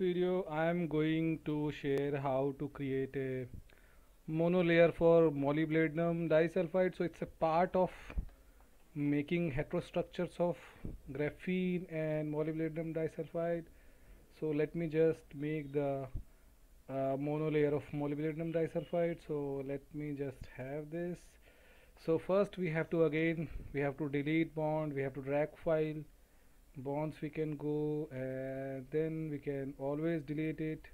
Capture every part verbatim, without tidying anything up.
video I am going to share how to create a monolayer for molybdenum disulfide. So it's a part of making heterostructures of graphene and molybdenum disulfide. So let me just make the uh, monolayer of molybdenum disulfide. So let me just have this. So first we have to again we have to delete bond, we have to drag file bonds, we can go and then we can always delete it,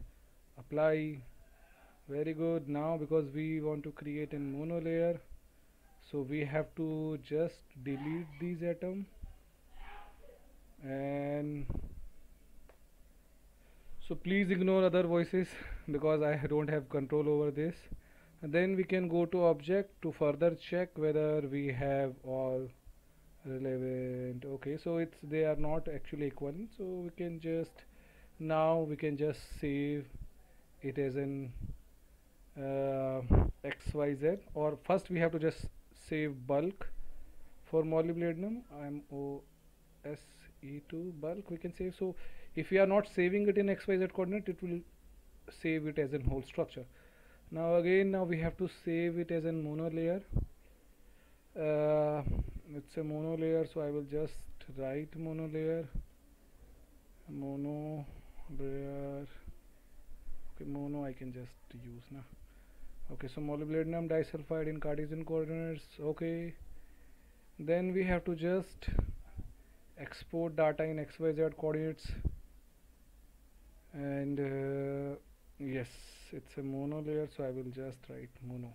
apply. Very good. Now because we want to create a monolayer, so we have to just delete these atom, and so please ignore other voices because I don't have control over this. And then we can go to object to further check whether we have all relevant. Okay, so it's they are not actually equivalent, so we can just now we can just save it as an uh, X Y Z, or first we have to just save bulk for molybdenum. I'm O S E two bulk we can save. So if we are not saving it in X Y Z coordinate, it will save it as a whole structure. Now again now we have to save it as a monolayer. Uh, it's a monolayer, so I will just write monolayer mono layer. Okay, mono I can just use now. Okay, so molybdenum disulfide in Cartesian coordinates. Okay, then we have to just export data in X Y Z coordinates, and uh, yes, it's a monolayer, so I will just write mono.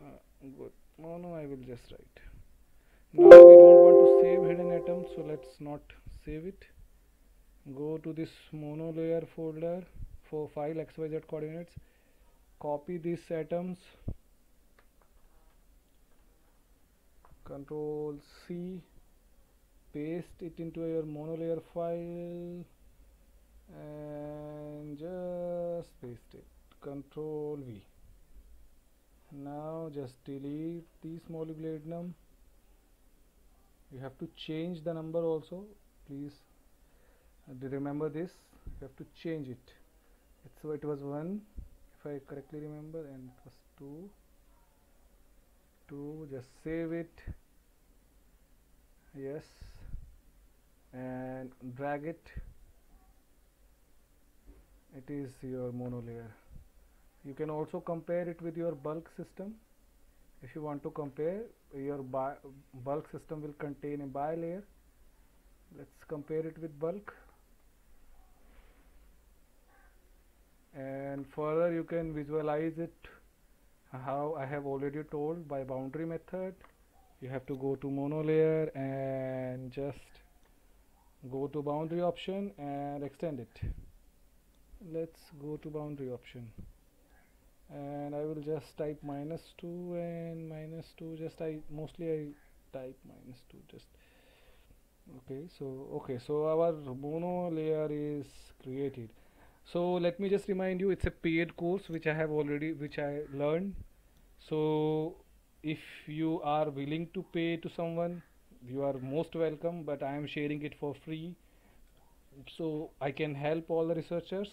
Uh, good, mono I will just write. Now we don't want to save hidden atoms, so let's not save it. Go to this monolayer folder for file X Y Z coordinates. Copy these atoms, Control C, paste it into your monolayer file and just paste it, Control V. Now just delete these molybdenum. You have to change the number also, please remember this, you have to change it. It's, so it was one, I correctly remember, and it was two two. Just save it, yes, and drag it. It is your monolayer. You can also compare it with your bulk system. If you want to compare, your bi bulk system will contain a bilayer. Let's compare it with bulk. And further you can visualize it how I have already told by boundary method. You have to go to monolayer and just go to boundary option and extend it. Let's go to boundary option, and I will just type minus two and minus two. Just I mostly I type minus two just. Okay, so okay, so our monolayer is created. So let me just remind you, it's a paid course which I have already which I learned. So if you are willing to pay to someone, you are most welcome, but I am sharing it for free so I can help all the researchers.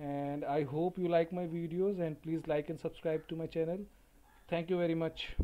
And I hope you like my videos, and please like and subscribe to my channel. Thank you very much.